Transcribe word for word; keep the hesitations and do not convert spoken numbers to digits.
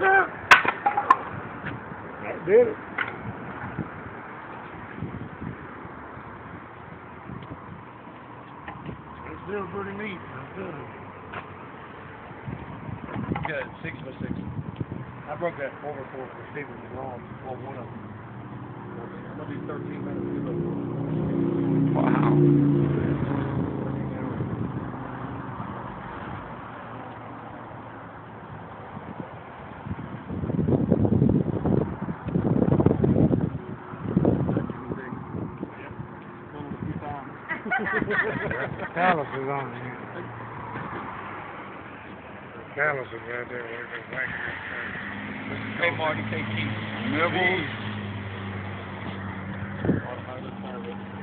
That did it. It's still pretty neat. I'm telling you. Good, six by six. I broke that four by four for Steven Segal. Well, one of them. It'll be thirteen minutes. Wow. Callus is on here. Callus is right there. Hey, Marty, take Keith. Nibbles.